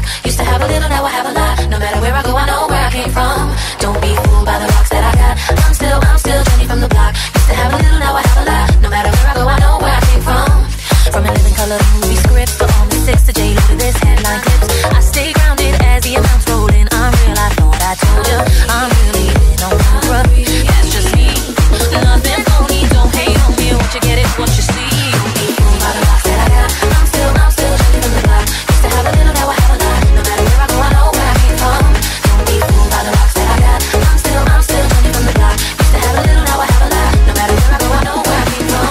rock. Used to have a little, now I have a lot. No matter where I go, I know where I came from. Don't be fooled by the rocks that I got. I'm still Jenny from the block. Used to have a little, now I have a lot. No matter where I go, I know where I came from. From a living color movie script, but on the 6 to J to this headline clips. I stay grounded as the amounts roll in. I'm real, I thought I told you. I'm really in on camera. That's just me. Nothing phony, don't hate on me. What you get is what you see. Don't be fooled by the rocks that I got. I'm still Jenny from the block. Used to have a little, now I have a lot. No matter where I go, I know where I came from. Don't be fooled by the rocks that I got. I'm still Jenny from the block. Used to have a little, now I have a lot. No matter where I go, I know where I came from.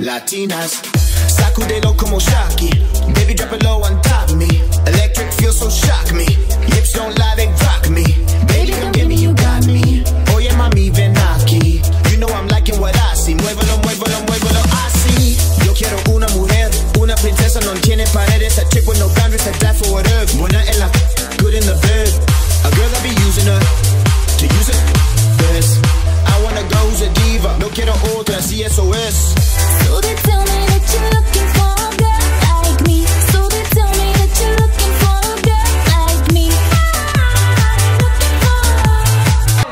Latinas, sacudelo como Shaki. Baby, drop it low on top of me. Electric feel so shock me. Lips don't lie, they rock me. Baby, come get me, you got me. Oh yeah, mami, ven aquí. You know I'm liking what I see. Muévelo, muévelo, muévelo, I see. Yo quiero una mujer, una princesa, no tiene paredes. A chick with no boundaries, I die for whatever. Buena en la, good in the bed. A girl that be using her to use it best. I wanna go who's a diva. No quiero otra, si eso es. So they tell me that you're looking for a girl like me. So they tell me that you're looking for a girl like me. I'm looking for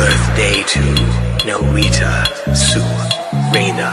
birthday to Norita Surena.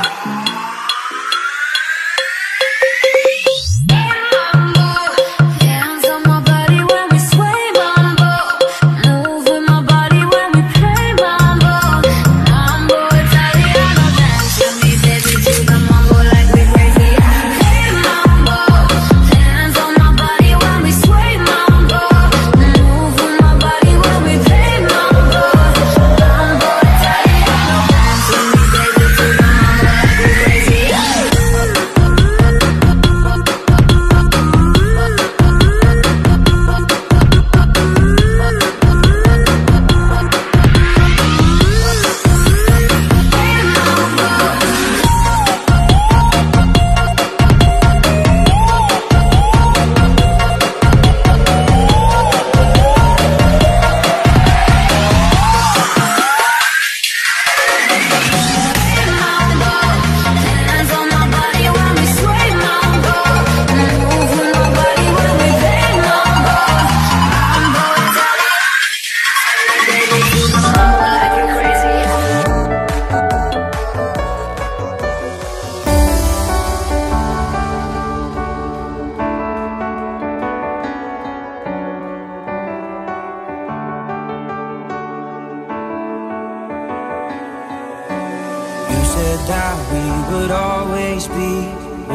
That we would always be.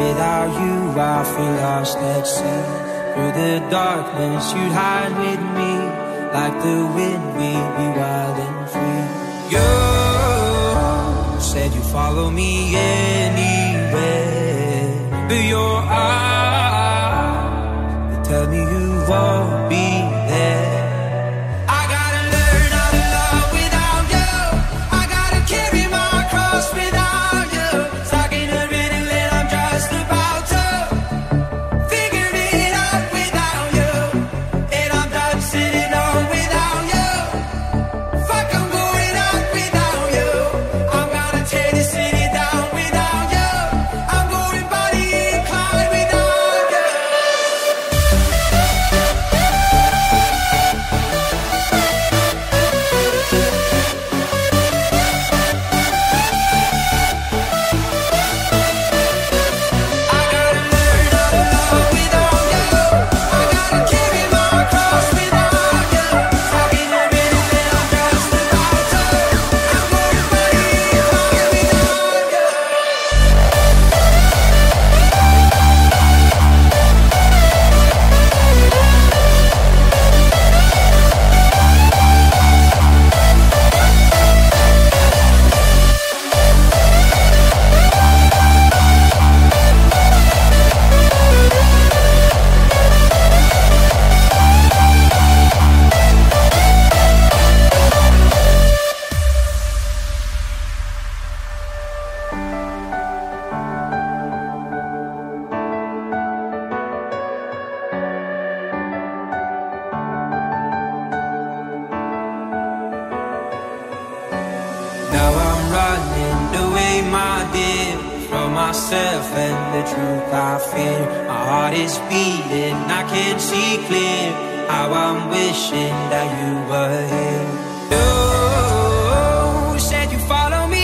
Without you I feel lost at sea. Through the darkness you'd hide with me. Like the wind we'd be wild and free. You said you'd follow me anywhere, but your eyes, they tell me you won't be there. And the truth I fear. My heart is beating, I can't see clear. How I'm wishing that you were here. You said you'd follow me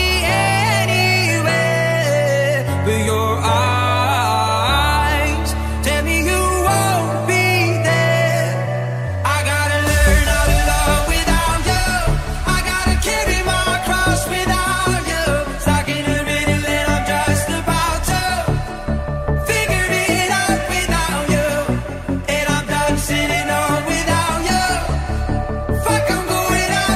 anywhere, but your eyes tell me you won't be there. I gotta learn how to love without you. I gotta carry my cross without you. Fuck, I'm going out.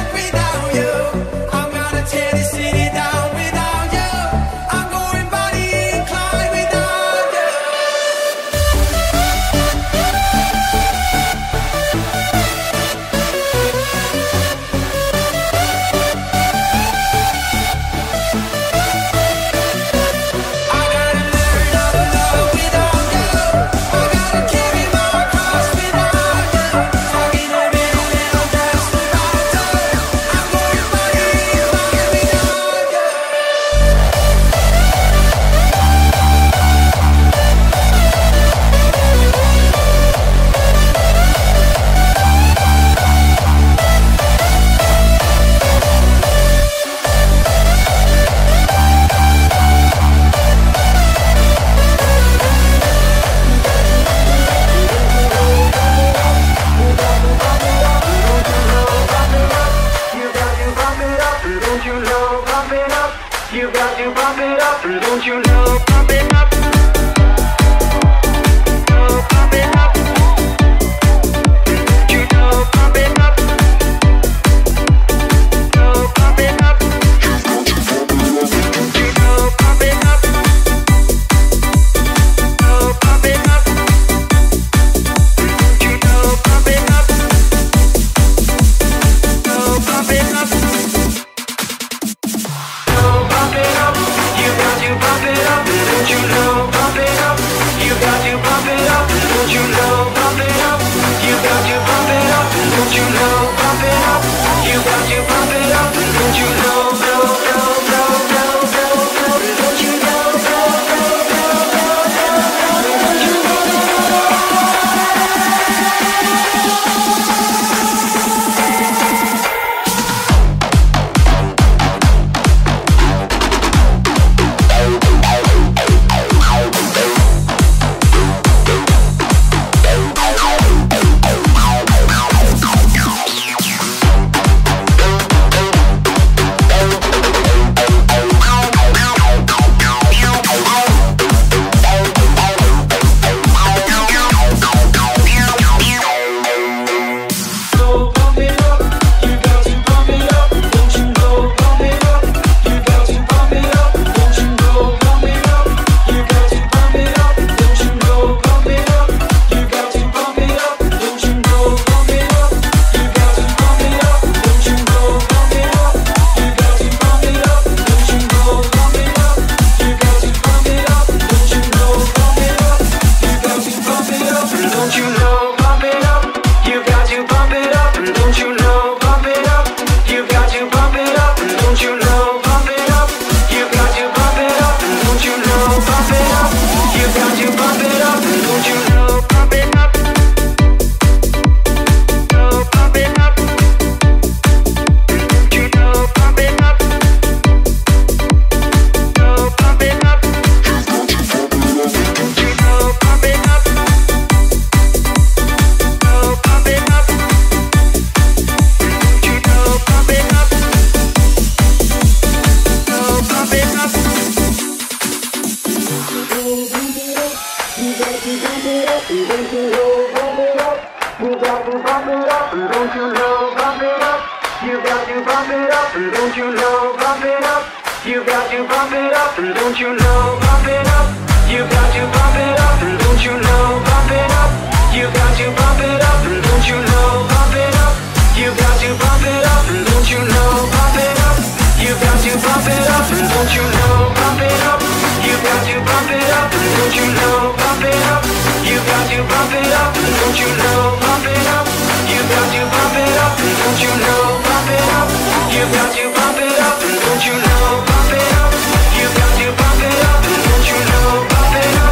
You got to bump it up, don't you know, bump it up. You got to bump it up, don't you know, bump it up. You got to bump it up, don't you know, bump it up. You got to bump it up, don't you know, bump it up. You got to bump it up, don't you know, bump it up. You got to bump it up, don't you know, bump it up. You got to bump it up, don't you know, bump it up. You got to bump it up, don't you know, bump it up. You got to bump it up, don't you know, bump it up. You got to bump it up, don't you know, bump it up. You got to bump it up, don't you know, bump it up. You got to bump it up, don't you know, bump it up.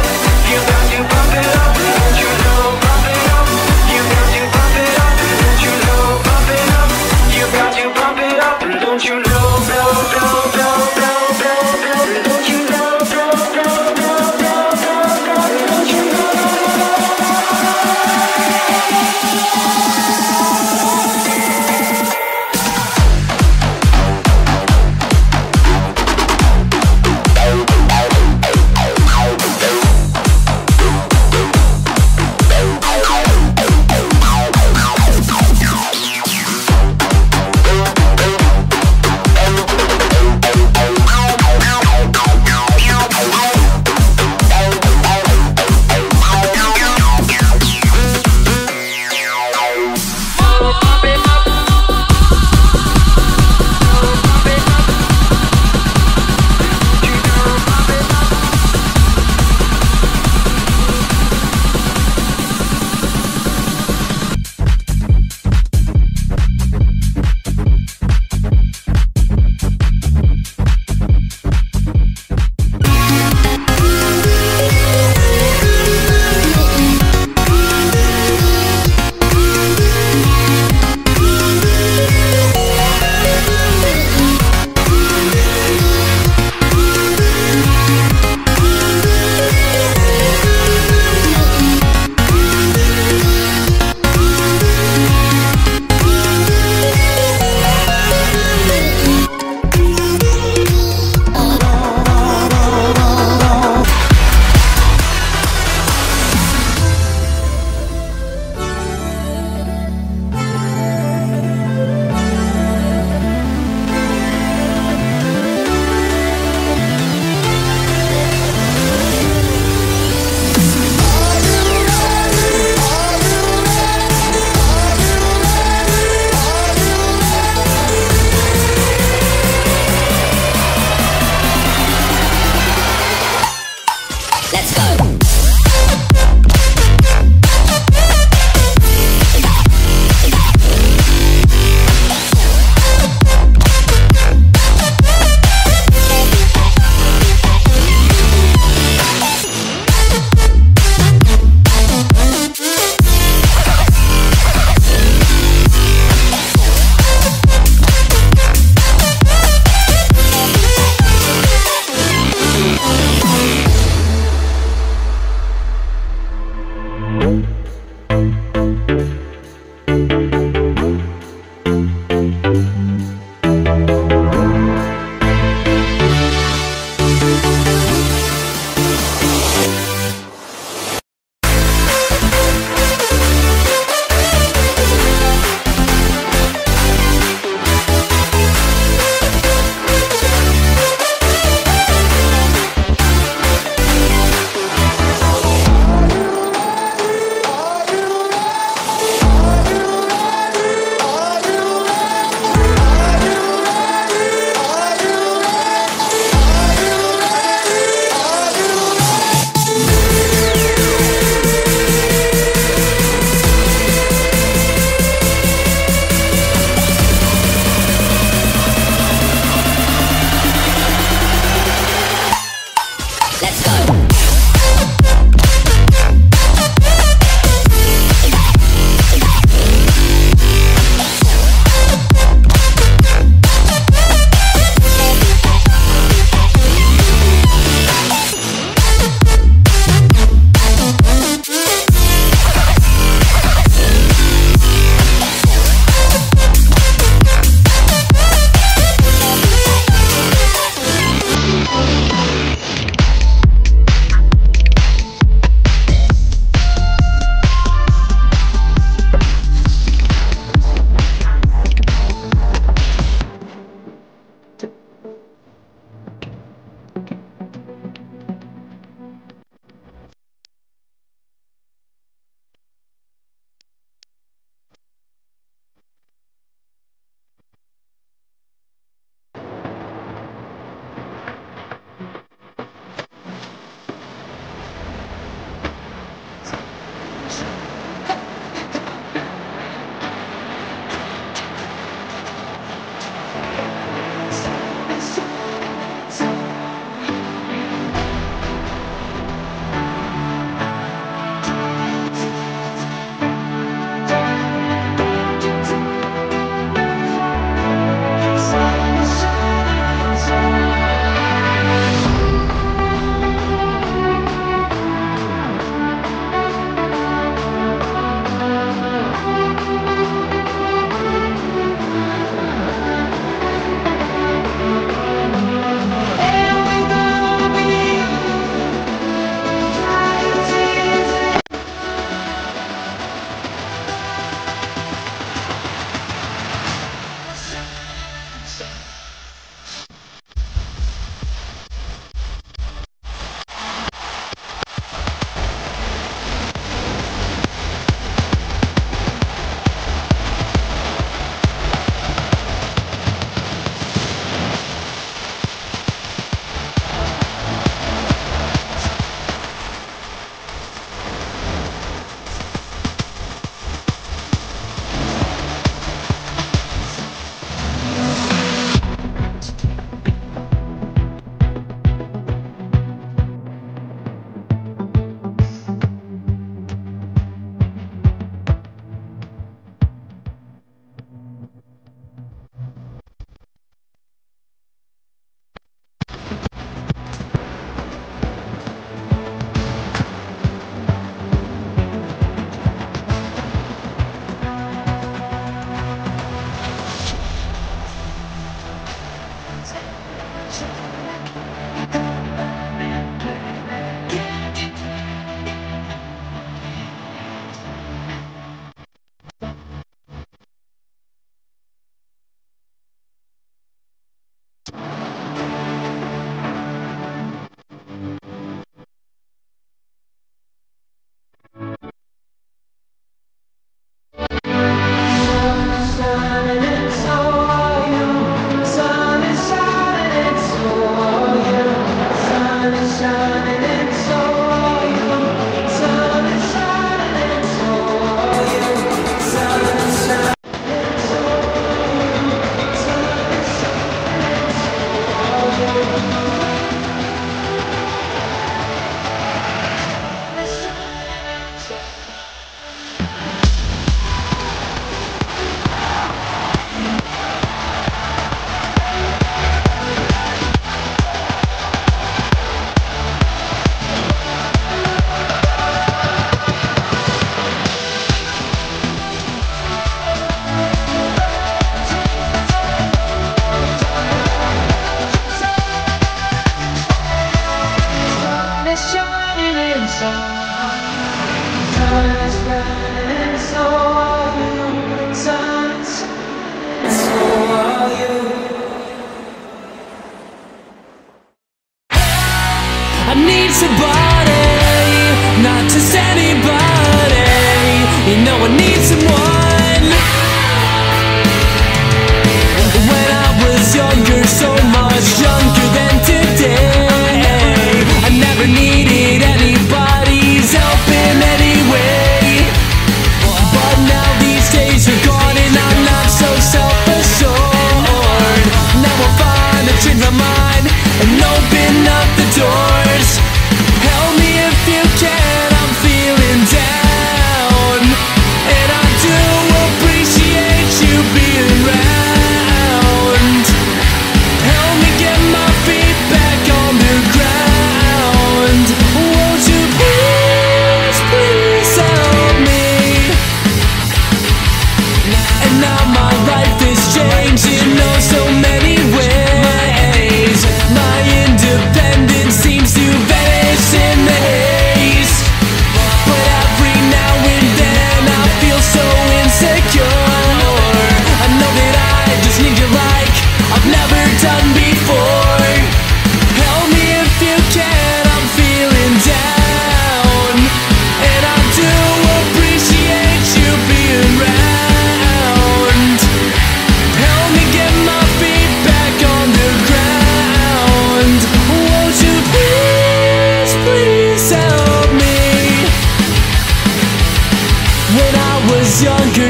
You got to bump it up, don't you know, bump it up. You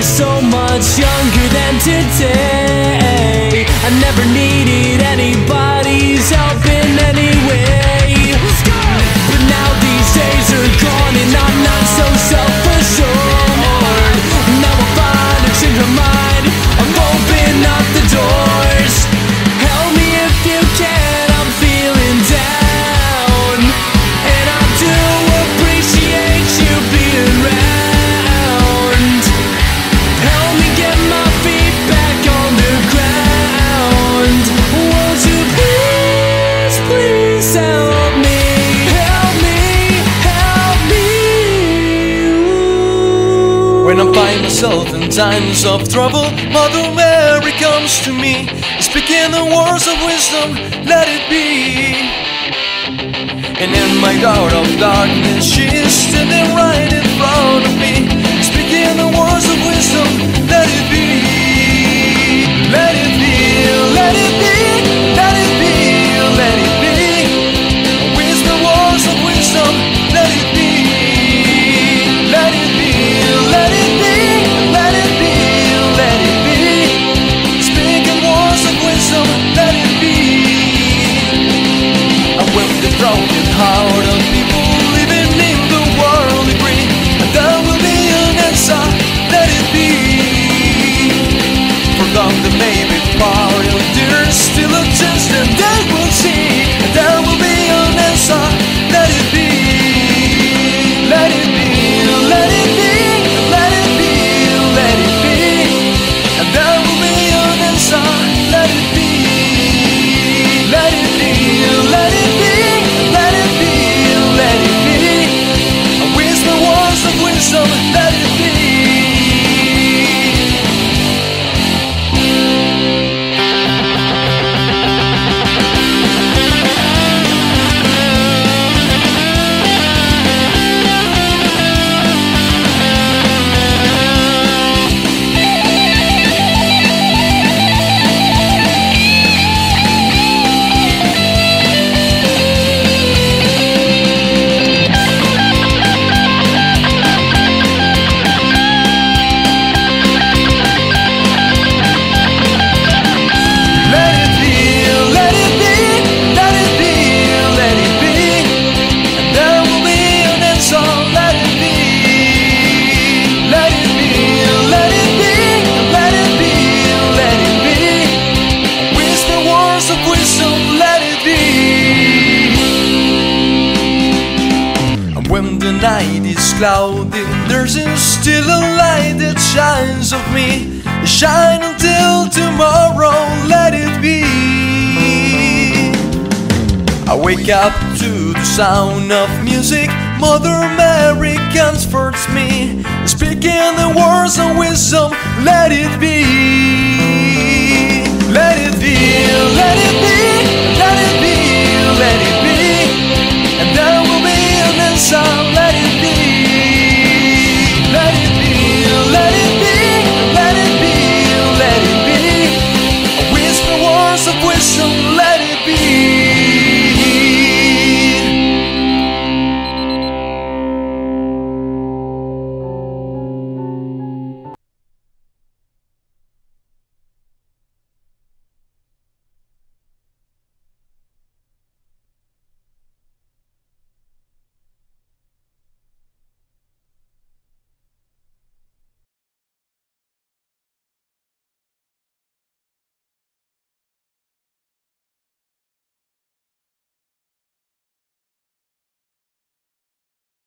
So much younger than today, I never needed anybody's help in any way. But now these days are gone and I'm not so self-assured. Now I'll find a change of mind, I'm open up the doors. Help me if you can, I'm feeling down, and I do appreciate you being around. When I find myself in times of trouble, Mother Mary comes to me, speaking the words of wisdom, let it be. And in my hour of darkness, she is standing right in front of me, speaking the words of wisdom, let it be. Let it be, let it be, let it be, let it be. With the words of wisdom, let it be. Let it be, let it be. Broken heart of people living in the world agree, and there will be an answer, let it be. For love that may be far, there's still a chance that they will see, and there will be an answer, let it be. Let it be, let it be, let it be, let it be, and there will be an answer, let it be. Let it be, let it be. Cloudy, there's still a light that shines of me. Shine until tomorrow, let it be. I wake up to the sound of music. Mother Mary comforts me, speaking the words of wisdom.